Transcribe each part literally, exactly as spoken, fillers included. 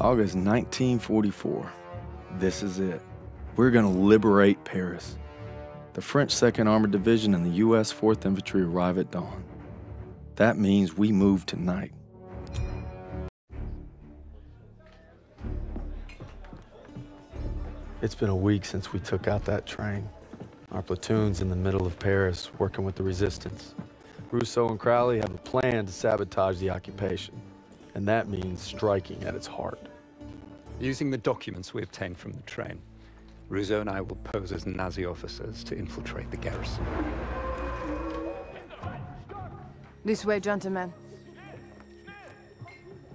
August nineteen forty-four. This is it. We're going to liberate Paris. The French second Armored Division and the U S fourth Infantry arrive at dawn. That means we move tonight. It's been a week since we took out that train. Our platoon's in the middle of Paris, working with the resistance. Rousseau and Crowley have a plan to sabotage the occupation, and that means striking at its heart. Using the documents we obtained from the train, Rousseau and I will pose as Nazi officers to infiltrate the garrison. This way, gentlemen.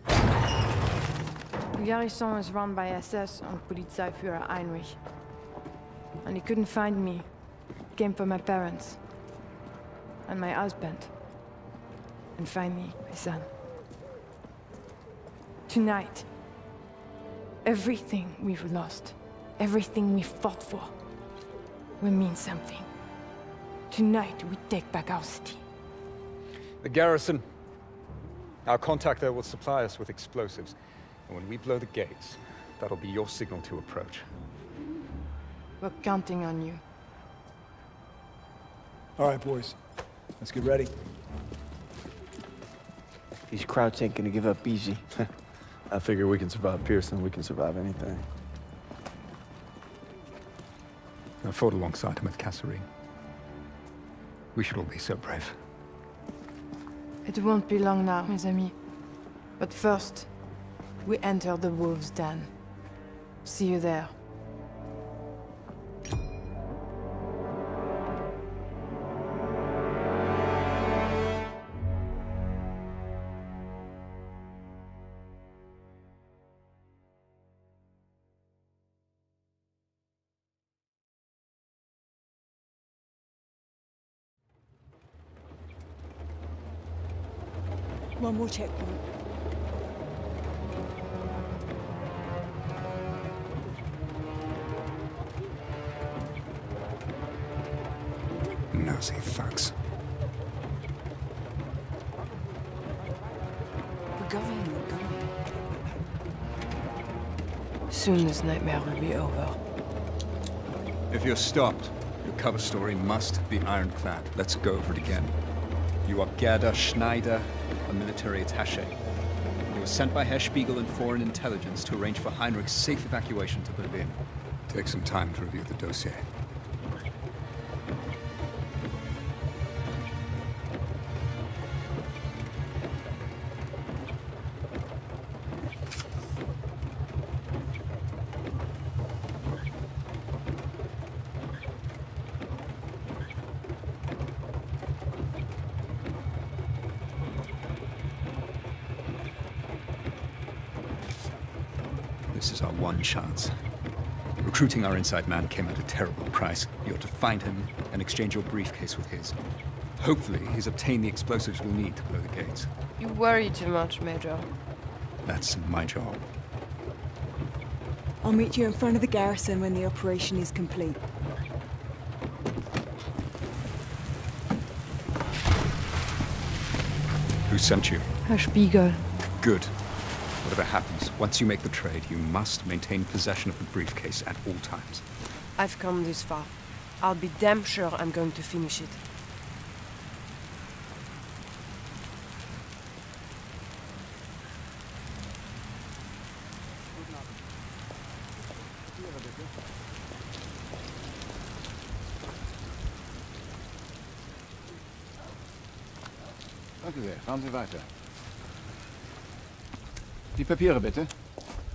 The garrison is run by S S and Polizeiführer Heinrich. And he couldn't find me. He came for my parents. And my husband. And finally, my son. Tonight, everything we've lost, everything we fought for, will mean something. Tonight, we take back our city. The garrison, our contact there will supply us with explosives. And when we blow the gates, that'll be your signal to approach. We're counting on you. All right, boys. Let's get ready. These crowds ain't gonna give up easy. I figure we can survive Pearson, we can survive anything. I fought alongside him at Kasserine. We should all be so brave. It won't be long now, mes amis. But first, we enter the wolves' den. See you there. One more checkpoint. Nosy fucks. We're going, we're going. Soon this nightmare will be over. If you're stopped, your cover story must be ironclad. Let's go over it again. You are Gerda Schneider, a military attaché. You were sent by Herr Spiegel and Foreign Intelligence to arrange for Heinrich's safe evacuation to Berlin. Take some time to review the dossier. This is our one chance. Recruiting our inside man came at a terrible price. You're to find him and exchange your briefcase with his. Hopefully, he's obtained the explosives we'll need to blow the gates. You worry too much, Major. That's my job. I'll meet you in front of the garrison when the operation is complete. Who sent you? Herr Spiegel. Good. Whatever happens, once you make the trade, you must maintain possession of the briefcase at all times. I've come this far. I'll be damn sure I'm going to finish it. Danke sehr. Fahren Sie weiter. Die Papiere bitte.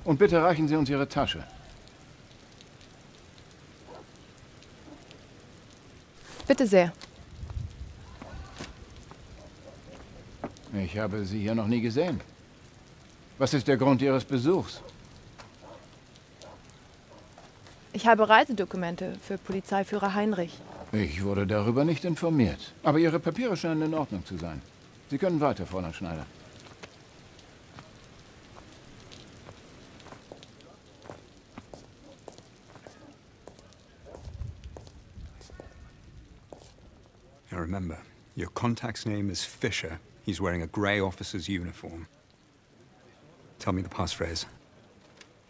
Und bitte reichen Sie uns Ihre Tasche. Bitte sehr. Ich habe Sie hier noch nie gesehen. Was ist der Grund Ihres Besuchs? Ich habe Reisedokumente für Polizeiführer Heinrich. Ich wurde darüber nicht informiert. Aber Ihre Papiere scheinen in Ordnung zu sein. Sie können weiter, Fräulein Schneider. Now remember, your contact's name is Fischer. He's wearing a grey officer's uniform. Tell me the passphrase.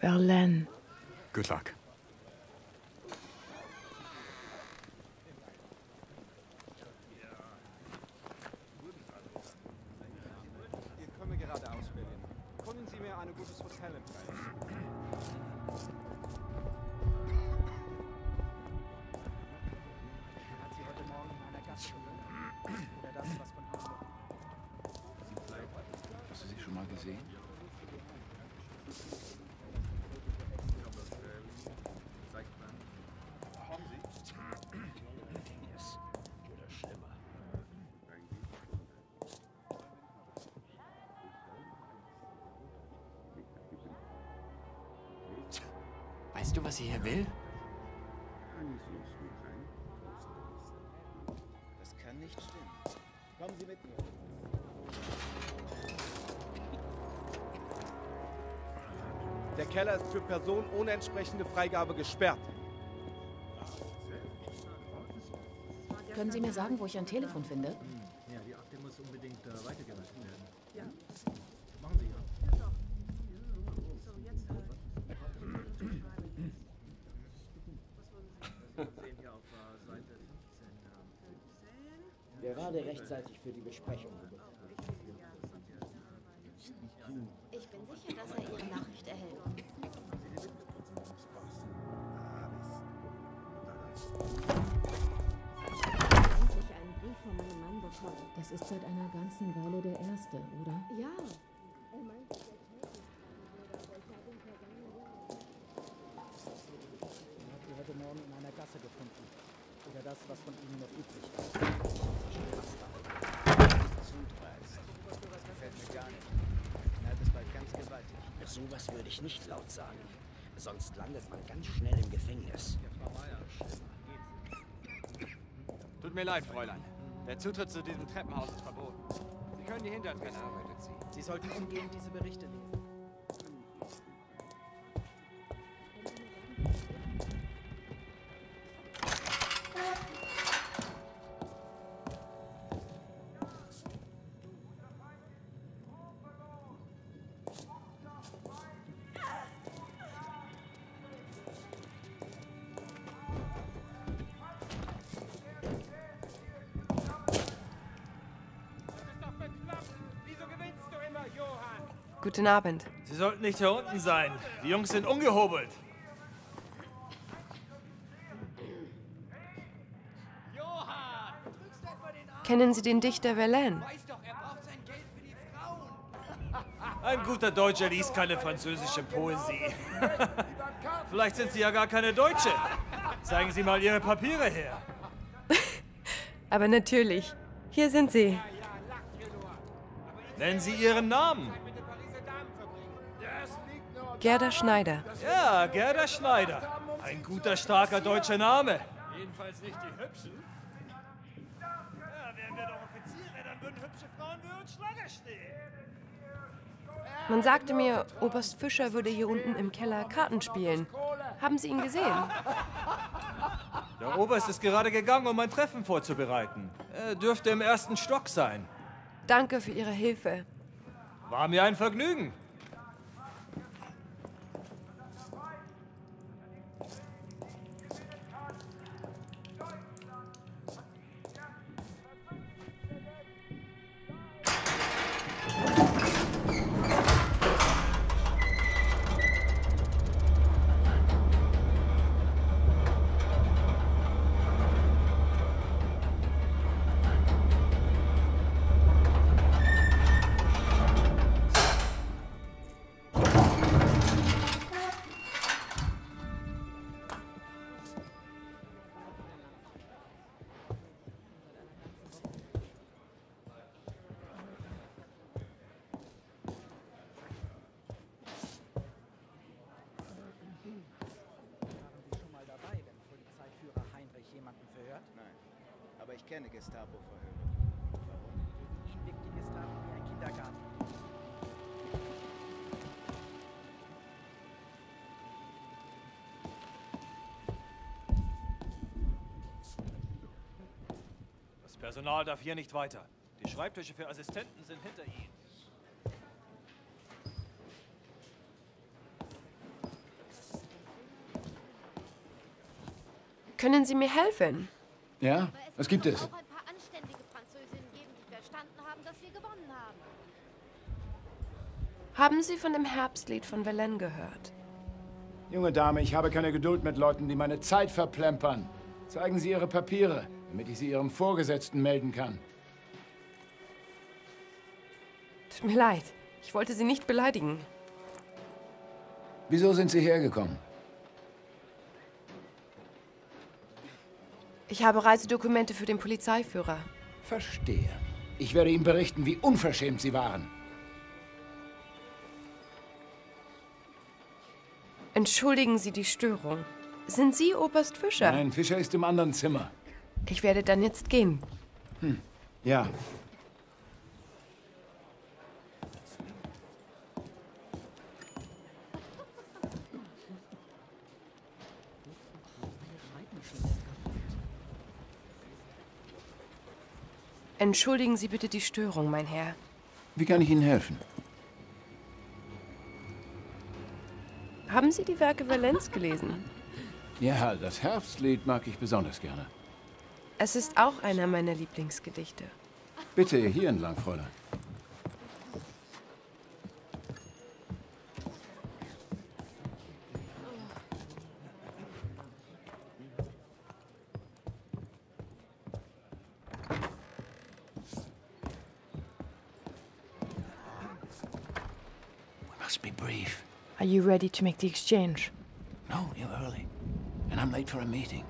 Verlaine. Good luck. Weißt du, was sie hier will? Das kann nicht stimmen. Kommen Sie mit mir. Der Keller ist für Personen ohne entsprechende Freigabe gesperrt. Können Sie mir sagen, wo ich ein Telefon finde? Ja, die Akte muss unbedingt äh, weitergeleitet werden. Ja. Machen Sie ja. Gerade rechtzeitig für die Besprechung. Ich bin sicher, dass er Ihre Nachricht erhält. Endlich einen Brief von meinem Mann bekommen. Das ist seit einer ganzen Weile der erste, oder? Ja. Er meinte, ich habe sie heute Morgen in einer Gasse gefunden. Oder das, was von Ihnen noch übrig ist. Sowas würde ich nicht laut sagen, sonst landet man ganz schnell im Gefängnis. Tut mir leid, Fräulein. Der Zutritt zu diesem Treppenhaus ist verboten. Sie können die Hintertreppe arbeitet sie. Sie sollten umgehend diese Berichte lesen. Guten Abend. Sie sollten nicht hier unten sein. Die Jungs sind ungehobelt. Kennen Sie den Dichter Valen? Ein guter Deutscher liest keine französische Poesie. Vielleicht sind Sie ja gar keine Deutsche. Zeigen Sie mal Ihre Papiere her. Aber natürlich. Hier sind Sie. Nennen Sie Ihren Namen. Gerda Schneider. Ja, Gerda Schneider. Ein guter, starker deutscher Name. Jedenfalls nicht die Hübschen. Ja, wären wir doch Offiziere, dann würden hübsche Frauen für uns Schlange stehen. Man sagte mir, Oberst Fischer würde hier unten im Keller Karten spielen. Haben Sie ihn gesehen? Der Oberst ist gerade gegangen, um ein Treffen vorzubereiten. Er dürfte im ersten Stock sein. Danke für Ihre Hilfe. War mir ein Vergnügen. Ich kenne Gestapo-Verhöre. Warum? Ihnen wirkt die Gestapo wie ein Kindergarten. Das Personal darf hier nicht weiter. Die Schreibtische für Assistenten sind hinter Ihnen. Können Sie mir helfen? Ja, was gibt es? Haben Sie von dem Herbstlied von Valen gehört? Junge Dame, ich habe keine Geduld mit Leuten, die meine Zeit verplempern. Zeigen Sie Ihre Papiere, damit ich sie Ihrem Vorgesetzten melden kann. Tut mir leid. Ich wollte Sie nicht beleidigen. Wieso sind Sie hergekommen? Ich habe Reisedokumente für den Polizeiführer. Verstehe. Ich werde ihm berichten, wie unverschämt Sie waren. Entschuldigen Sie die Störung. Sind Sie Oberst Fischer? Nein, Fischer ist im anderen Zimmer. Ich werde dann jetzt gehen. Hm. Ja. Entschuldigen Sie bitte die Störung, mein Herr. Wie kann ich Ihnen helfen? Haben Sie die Werke Valenz gelesen? Ja, das Herbstlied mag ich besonders gerne. Es ist auch einer meiner Lieblingsgedichte. Bitte, hier entlang, Fräulein. Are you ready to make the exchange? No, you're early. And I'm late for a meeting.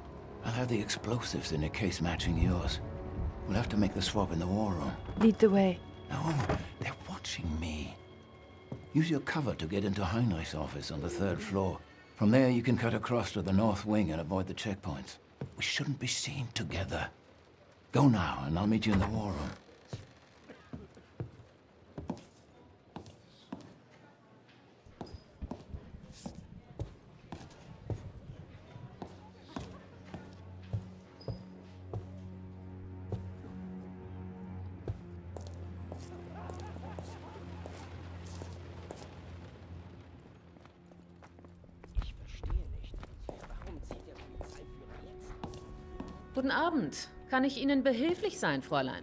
I'll have the explosives in a case matching yours. We'll have to make the swap in the war room. Lead the way. No, they're watching me. Use your cover to get into Heinrich's office on the third floor. From there, you can cut across to the north wing and avoid the checkpoints. We shouldn't be seen together. Go now, and I'll meet you in the war room. Guten Abend. Kann ich Ihnen behilflich sein, Fräulein?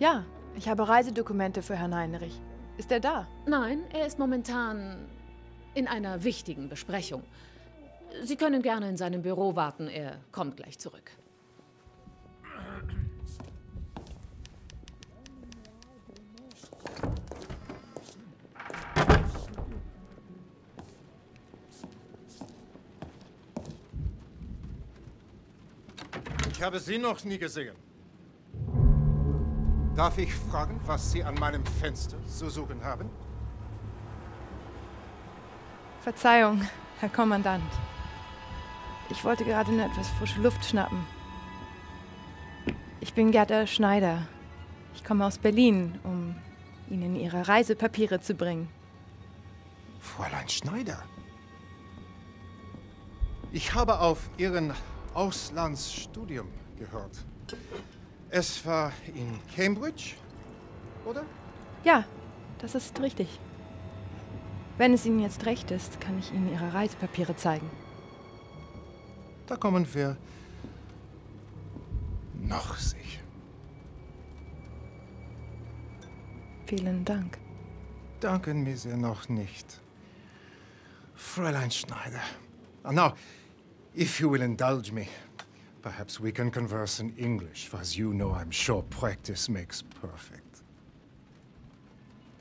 Ja, ich habe Reisedokumente für Herrn Heinrich. Ist er da? Nein, er ist momentan in einer wichtigen Besprechung. Sie können gerne in seinem Büro warten, er kommt gleich zurück. Ich habe Sie noch nie gesehen. Darf ich fragen, was Sie an meinem Fenster zu suchen haben? Verzeihung, Herr Kommandant. Ich wollte gerade nur etwas frische Luft schnappen. Ich bin Gerda Schneider. Ich komme aus Berlin, um Ihnen Ihre Reisepapiere zu bringen. Fräulein Schneider? Ich habe auf Ihren Auslandsstudium gehört. Es war in Cambridge, oder? Ja, das ist richtig. Wenn es Ihnen jetzt recht ist, kann ich Ihnen Ihre Reisepapiere zeigen. Da kommen wir noch sicher. Vielen Dank. Danken wir Sie noch nicht, Fräulein Schneider. Ah, na. If you will indulge me, perhaps we can converse in English, for as you know, I'm sure practice makes perfect.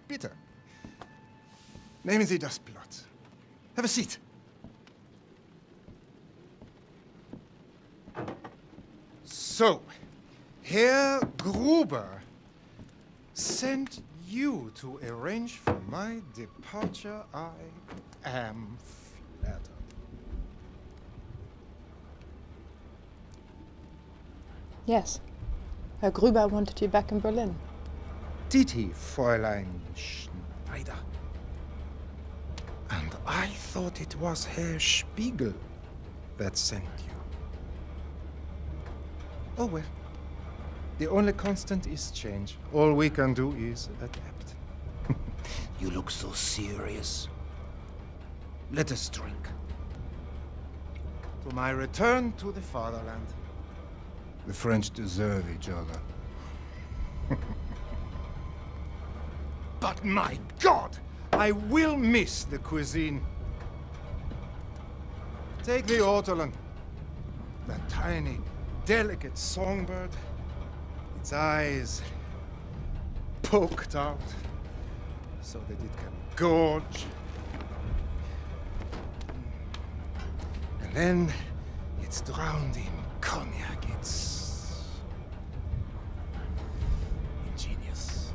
Bitte, nehmen Sie das Blatt. Have a seat. So, Herr Gruber sent you to arrange for my departure. I am flattered. Yes. Herr Gruber wanted you back in Berlin. Did he, Fräulein Schneider? And I thought it was Herr Spiegel that sent you. Oh well. The only constant is change. All we can do is adapt. You look so serious. Let us drink. to my return to the fatherland. The French deserve each other. But my God, I will miss the cuisine. Take the ortolan, that tiny, delicate songbird, its eyes poked out so that it can gorge. And then it's drowned in cognac. It's ingenious.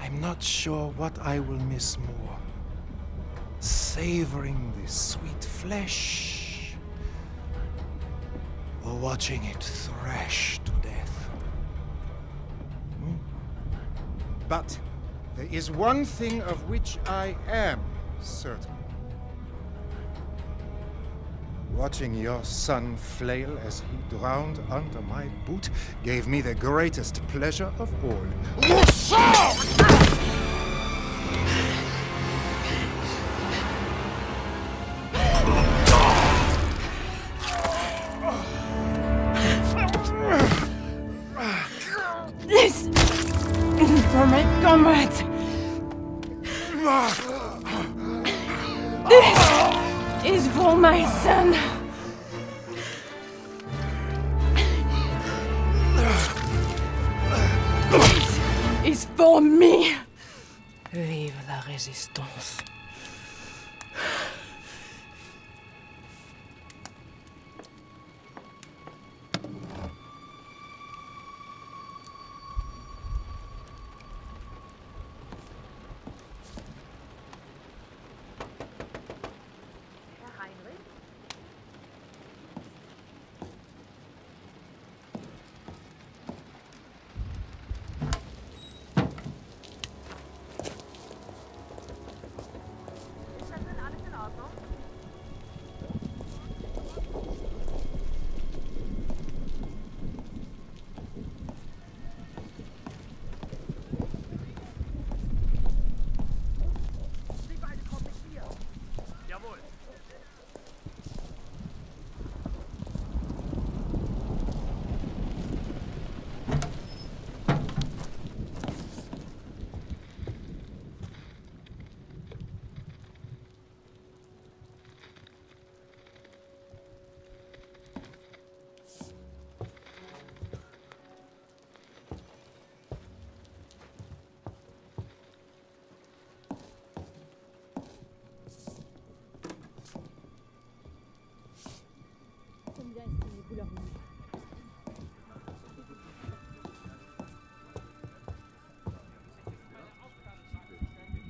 I'm not sure what I will miss more. Savoring the sweet flesh, or watching it thrash to death. Hmm? But there is one thing of which I am certain. Watching your son flail as he drowned under my boot gave me the greatest pleasure of all. Rousseau!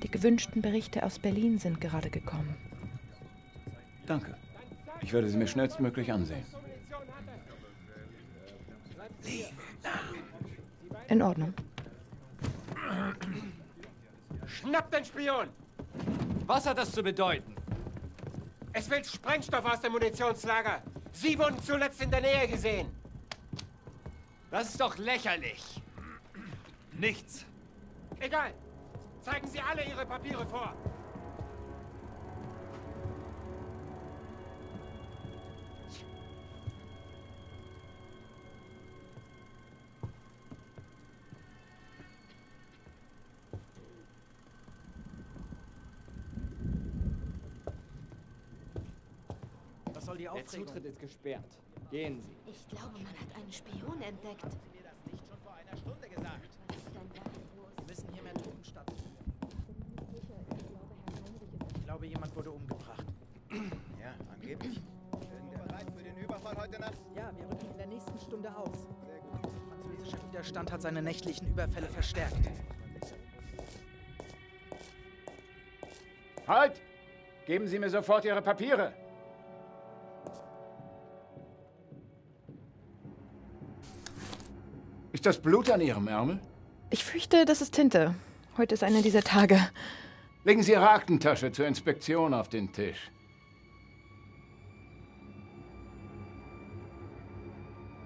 Die gewünschten Berichte aus Berlin sind gerade gekommen. Danke. Ich werde sie mir schnellstmöglich ansehen. In Ordnung. Schnapp den Spion! Was hat das zu bedeuten? Es fehlt Sprengstoff aus dem Munitionslager. Sie wurden zuletzt in der Nähe gesehen. Das ist doch lächerlich. Nichts. Egal. Zeigen Sie alle Ihre Papiere vor. Was soll die Aufregung? Der Zutritt ist gesperrt. Gehen Sie. Ich glaube, man hat einen Spion entdeckt. Haben Sie mir das nicht schon vor einer Stunde gesagt? Was ist denn da los? Wir wissen hier mehr Truppen statt. Ich glaube, jemand wurde umgebracht. Ja, angeblich. Sind wir bereit für den Überfall heute Nacht? Ja, wir rücken in der nächsten Stunde aus. Sehr gut. Der französische Widerstand hat seine nächtlichen Überfälle verstärkt. Halt! Geben Sie mir sofort Ihre Papiere! Ist das Blut an Ihrem Ärmel? Ich fürchte, das ist Tinte. Heute ist einer dieser Tage. Legen Sie Ihre Aktentasche zur Inspektion auf den Tisch.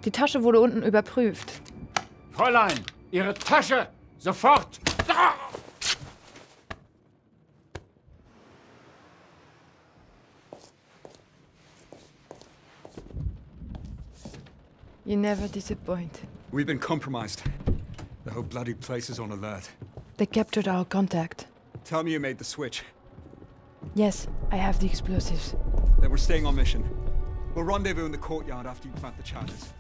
Die Tasche wurde unten überprüft. Fräulein, Ihre Tasche! Sofort! Ah! You never disappoint. We've been compromised. The whole bloody place is on alert. They captured our contact. Tell me you made the switch. Yes, I have the explosives. Then we're staying on mission. We'll rendezvous in the courtyard after you plant the charges.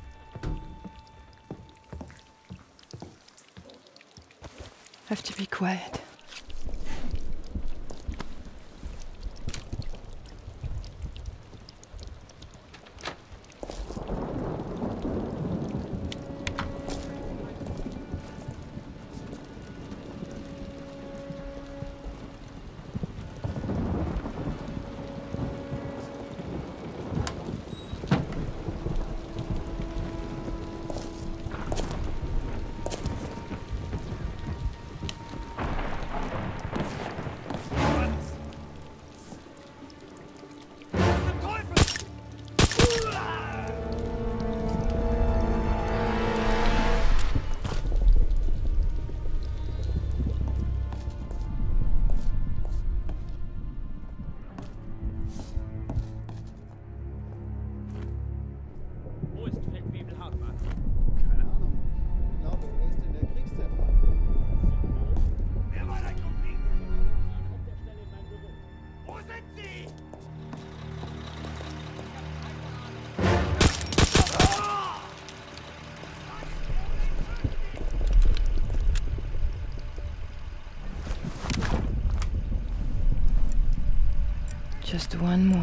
Have to be quiet. Just one more.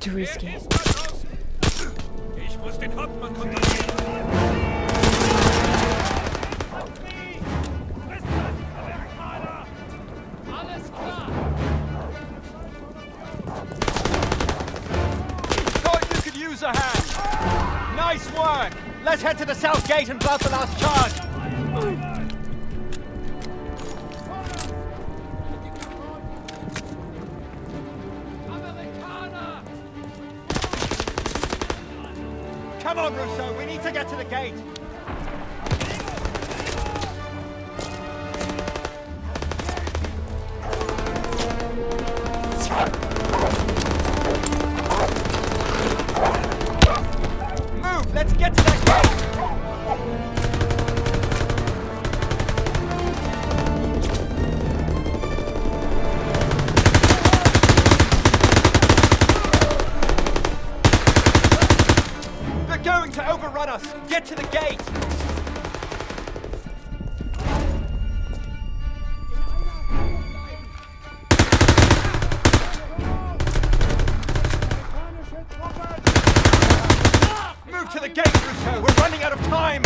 Too risky. Ich muss den Hauptmann kontrollieren. Thought you could use a hand. Nice work. Let's head to the south gate and blow the last charge. Come on, Rousseau, we need to get to the gate! Move! Let's get to that gate. Get to the gate! Move to the gate, Rousseau! We're running out of time!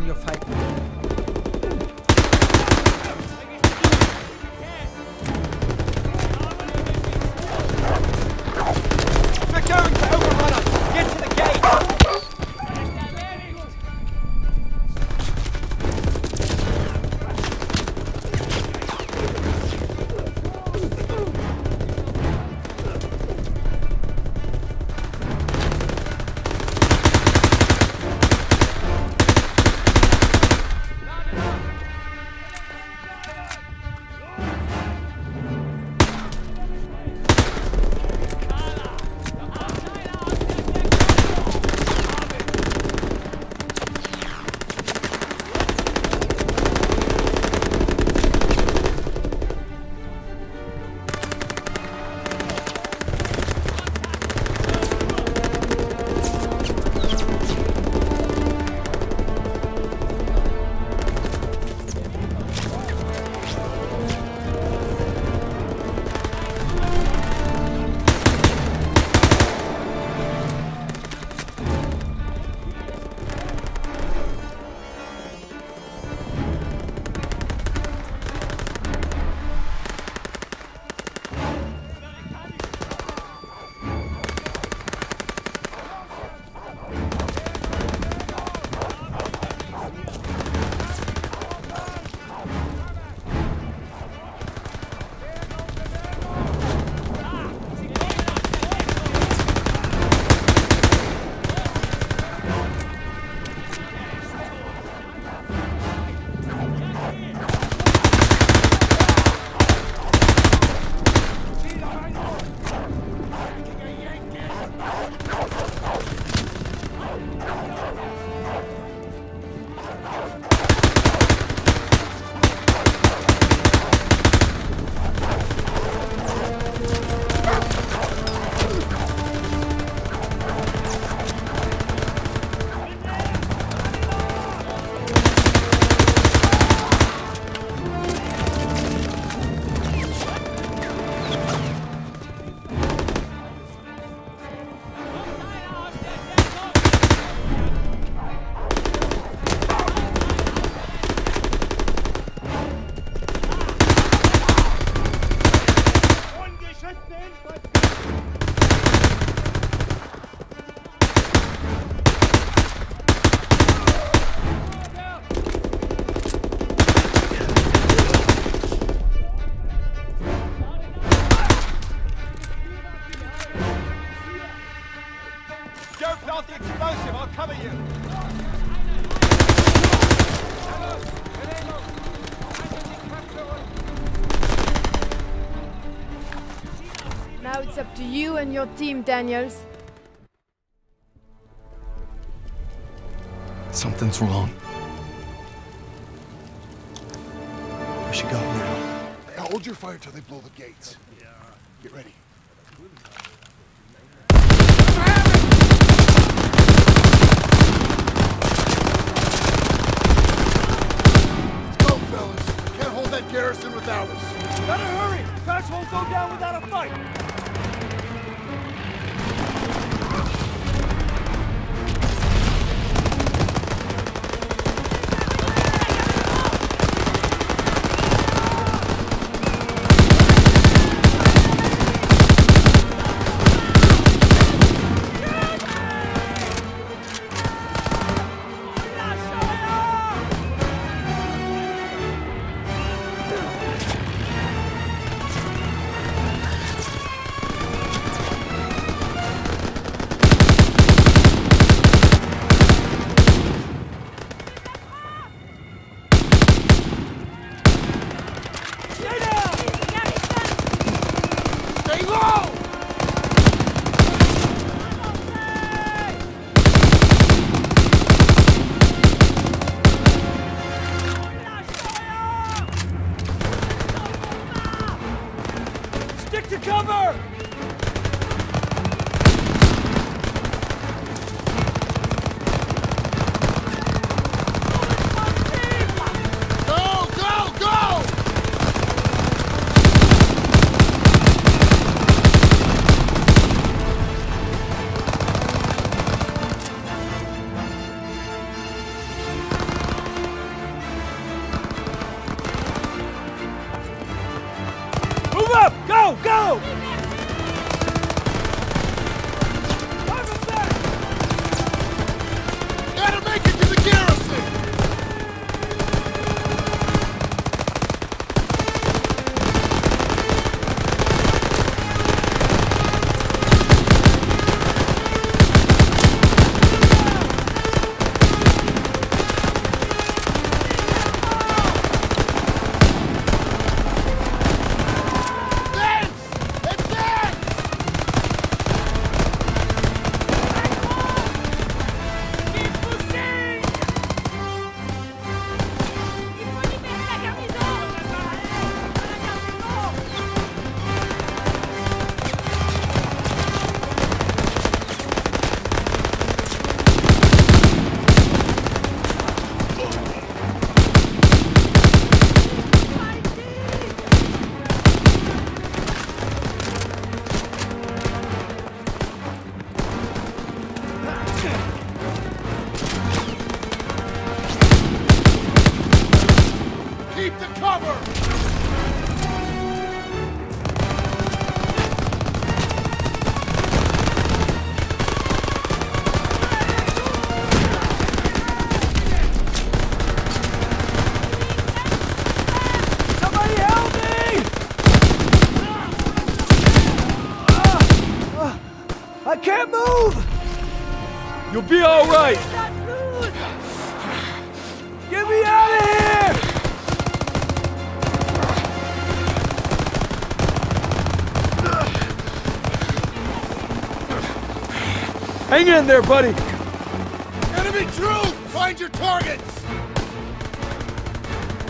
on your fight. They're going to overrun us! Get to the and your team, Daniels. Something's wrong. We should go now. Hold your fire till they blow the gates. Get ready. Let's go, fellas. Can't hold that garrison without us. Better hurry! Facts won't go down without a fight! Go, go! Gotta make it to the Hang in there, buddy! Enemy troops! Find your targets!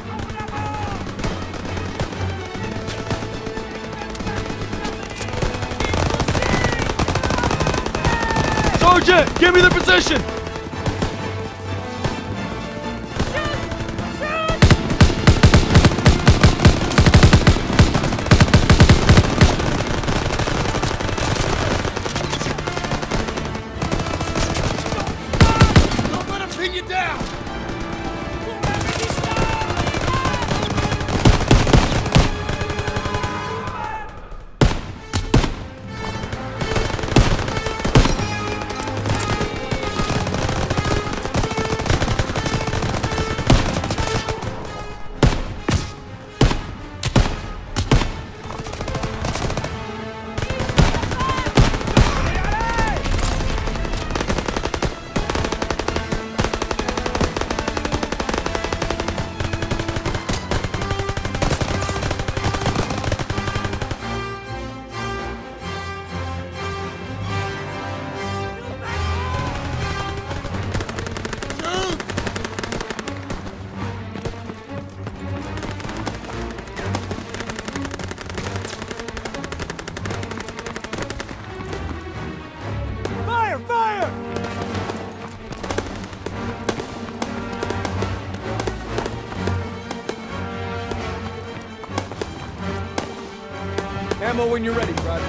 Open up all! Sergeant, give me the position! When you're ready, Roger.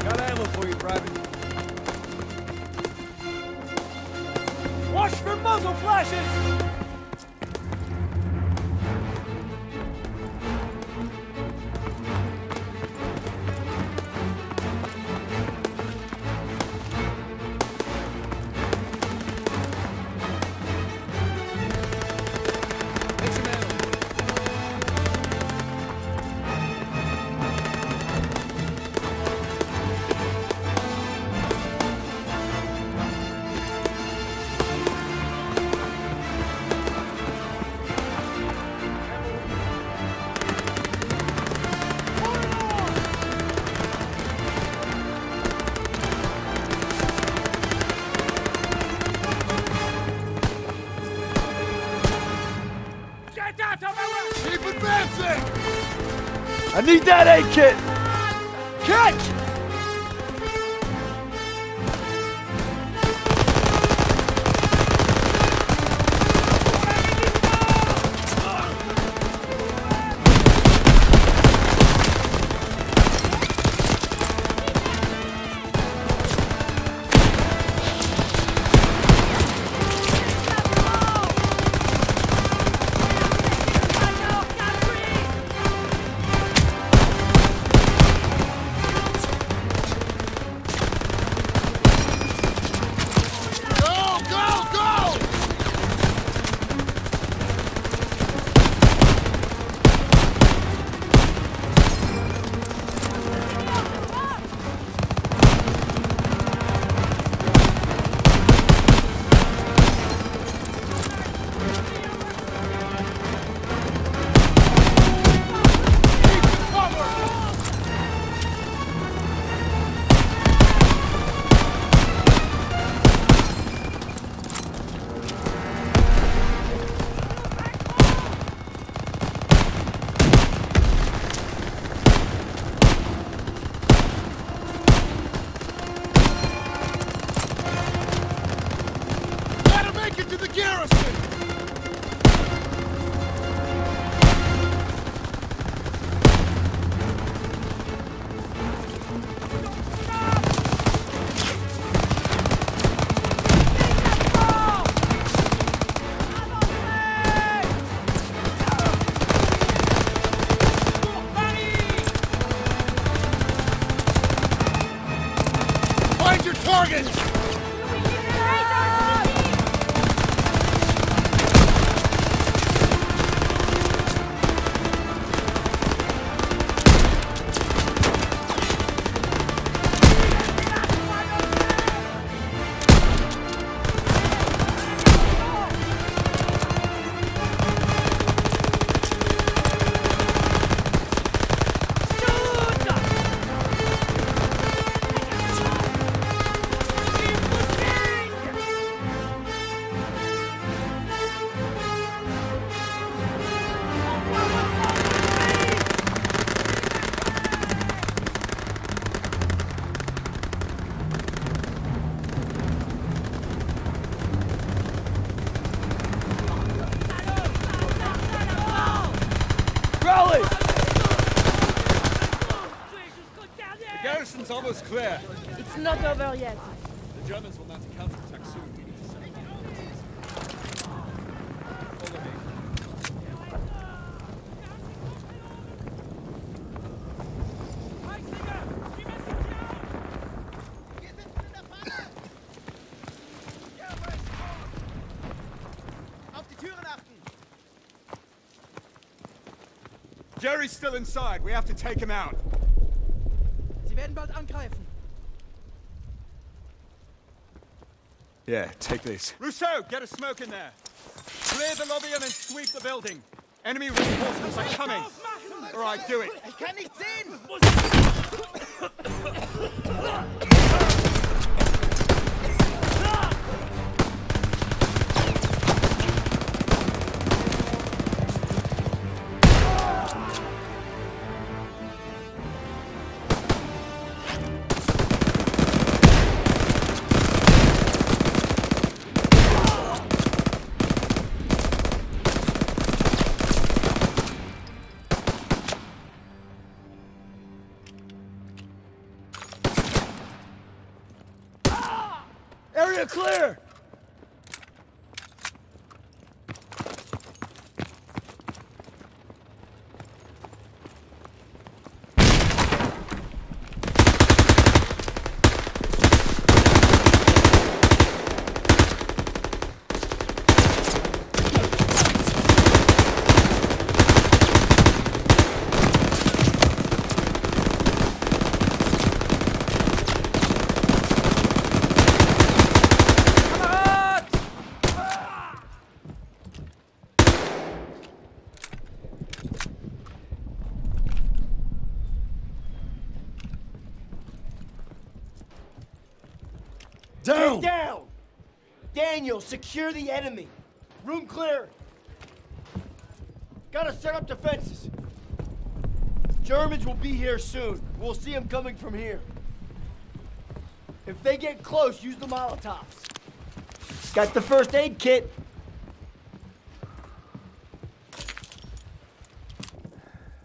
Got ammo for you, Private. Watch for muzzle flashes! I need that aid kit! Catch! to the garrison! Clear. It's not over yet. The Germans will mount a counterattack soon. We need to set it down. Follow me. Auf die Türen achten. Jerry's still inside. We have to take him out. Yeah, take this. Rousseau, get a smoke in there. Clear the lobby and then sweep the building. Enemy reinforcements are coming. All right, do it. I can't see. Clear! Secure the enemy. Room clear. Gotta set up defenses. Germans will be here soon. We'll see them coming from here. If they get close, use the Molotovs. Got the first aid kit.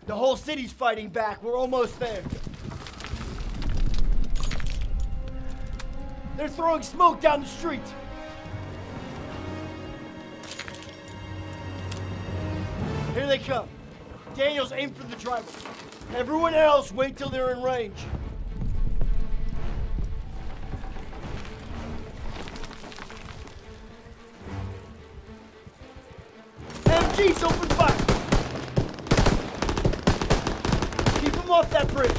The whole city's fighting back. We're almost there. They're throwing smoke down the street. Here they come. Daniels, aim for the driver. Everyone else, wait till they're in range. M Gs, open fire! Keep them off that bridge.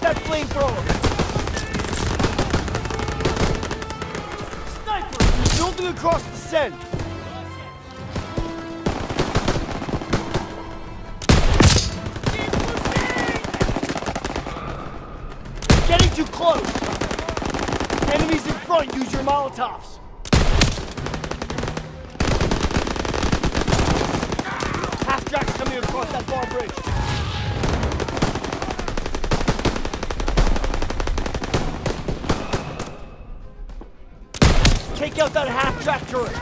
Got that flamethrower! Sniper! Building across the Seine! Getting too close! Enemies in front, use your Molotovs! Half-tracks coming across that far bridge! Take out that half-track turret!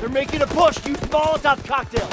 They're making a push! Use Molotov cocktails!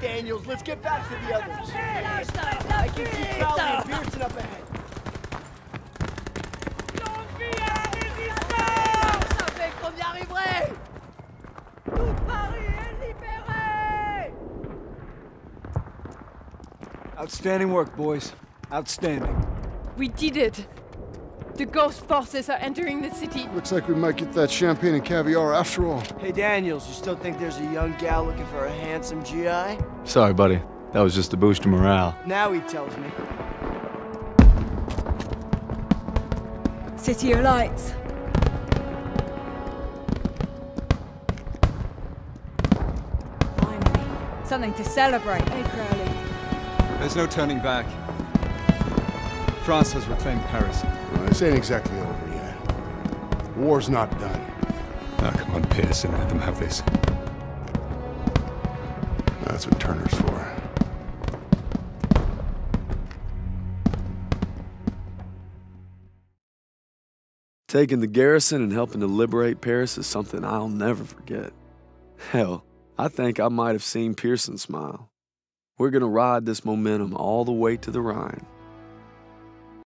Daniels, let's get back to the others. I can see Crowley and Pearson up ahead. Outstanding work, boys. Outstanding. We did it. The ghost forces are entering the city. Looks like we might get that champagne and caviar after all. Hey, Daniels, you still think there's a young gal looking for a handsome G I? Sorry, buddy. That was just a boost to morale. Now he tells me. City of Lights. Finally. Something to celebrate, eh, Crowley? There's no turning back. France has reclaimed Paris. This ain't exactly over yet. War's not done. Now, come on, Pearson, let them have this. That's what Turner's for. Taking the garrison and helping to liberate Paris is something I'll never forget. Hell, I think I might have seen Pearson smile. We're gonna ride this momentum all the way to the Rhine.